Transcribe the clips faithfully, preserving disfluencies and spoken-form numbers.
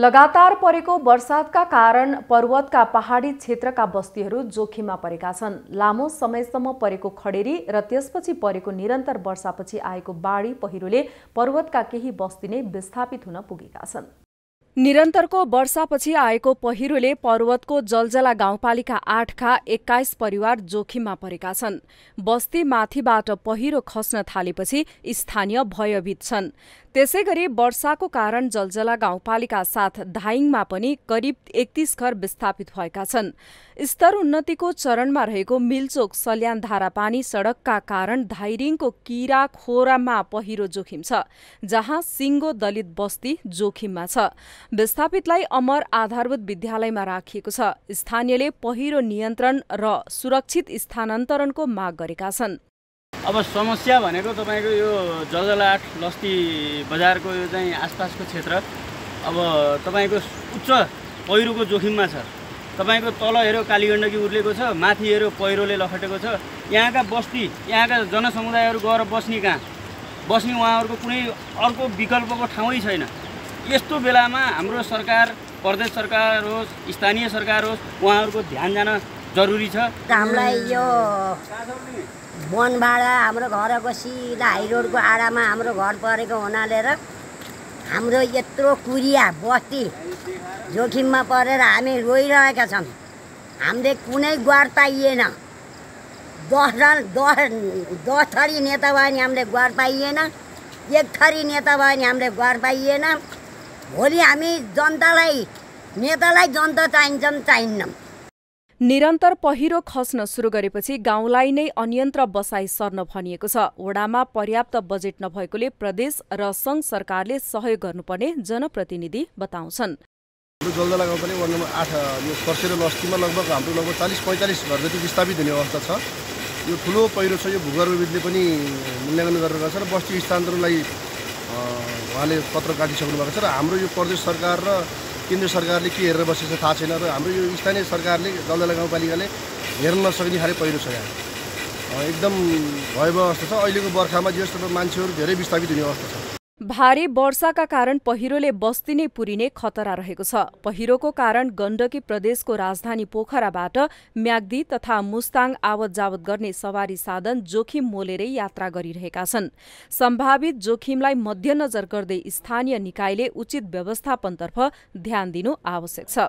लगातार परेको वर्षातका कारण पर्वतका पहाडी क्षेत्रका बस्तीहरू जोखिममा परेका छन्। लामो समयसम्म परेको खडेरी र त्यसपछि परेको निरन्तर वर्षापछि आएको बाढी पहिरोले पर्वतका केही बस्ती नै विस्थापित हुन पुगेका छन्। निरन्तरको वर्षापछि आएको पहिरोले पर्वतको जलजला गाउँपालिका आठ का एक्काइस परिवार जोखिममा परेका छन्। बस्ती माथिबाट पहिरो खस्न थालेपछि स्थानीय भयभीत छन्। त्यसैगरी वर्षाको कारण जलजला गाउँपालिका साथ धाइङमा पनि करिब एकतीस घर विस्थापित भएका छन्। स्तर उन्नतिको चरणमा रहेको मिलचोक सल्यान धारापानि सडकका कारण धाइरिङको किराखोरमा पहिरो जोखिम छ, जहाँ सिङ्गो दलित बस्ती जोखिममा छ। विस्थापितलाई अमर आधारभुत विद्यालयमा राखिएको छ। स्थानीयले पहिरो नियन्त्रण र सुरक्षित स्थानान्तरणको माग गरेका छन्। अब समस्या भनेको तपाईको यो जलजलाट लस्ती बजारको यो चाहिँ आसपासको क्षेत्र अब तपाईको उच्च पहिरोको जोखिममा छ। तपाईको तल हेरो कालीगण्डकी उर्लेको छ, माथि हेरो पहिरोले लखेटेको छ। यहाँका बस्ती यहाँका जनसमुदायहरू गएर बस्ने कहाँ बस्ने उहाँहरूको कुनै अर्को विकल्पको ठाउँै छैन। यस्तो बेलामा हाम्रो सरकार प्रदेश सरकार होस् स्थानीय सरकार होस् उहाँहरूको ध्यान जान जरुरी छ। हामीलाई यो वनभाडा हाम्रो घरको सिधा हाइरोडको आडामा हाम्रो घर परेको हुनाले र हाम्रो यत्रो कुरिया बस्ती जोखिममा परेर हामी रोइरहेका छौँ। हामीले कुनै ग्वार पाइएन। दस दस दस थरी नेता भयो नि हामीले ग्वार पाइएन, एक थरी नेता भयो नि हामीले ग्वार पाइएन। भोलि हामी जनतालाई नेतालाई जनता चाहिन्छन् चाहिन्नौँ। निरन्तर पहिरो खस्न सुरु गरेपछि गाउँलाई नै अन्यन्त्र बसाई सर्न भनिएको छ। वडामा पर्याप्त बजेट नभएकोले प्रदेश र संघ सरकारले सहयोग गर्नुपर्ने जनप्रतिनिधि बताउँछन्। जलजला गाउँपालिका वार्ड नम्बर आठ यो सर्सेरो लस्तीमा लगभग हाम्रो लगभग चालीस पैंतालीस घर जति विस्थापित हुने अवस्था छ। यो ठुलो पहिरो छ। यो भूगर्भविदले पनि मूल्याङ्कन गरिरहेको छ र बस्ती स्थानान्तरणलाई उहाँले पत्र काटिसक्नु भएको छ। र हाम्रो यो प्रदेश सरकार र केन्द्र सरकारले के हेरेर बसेको थाहा छैन र हाम्रो यो स्थानीय सरकारले जलजला गाउँपालिकाले हेर्न नसक्ने खाले पहिरो छ। यहाँ एकदम भयावह अवस्था छ। अहिलेको बर्खामा जस्तो मान्छेहरू धेरै विस्थापित हुने अवस्था छ। भारी वर्षाका कारण पहिरोले बस्ती नै पुरिने खतरा रहेको छ। पहिरोको कारण गण्डकी प्रदेशको राजधानी पोखराबाट म्याग्दी तथा मुस्ताङ आवत जावत गर्ने सवारी साधन जोखिम मोलेरै यात्रा गरिरहेका छन्। सम्भावित जोखिमलाई मध्यनजर गर्दै स्थानीय निकायले उचित व्यवस्थापनतर्फ ध्यान दिनु आवश्यक छ।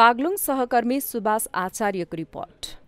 बागलुङ सहकर्मी सुभाष आचार्यको रिपोर्ट।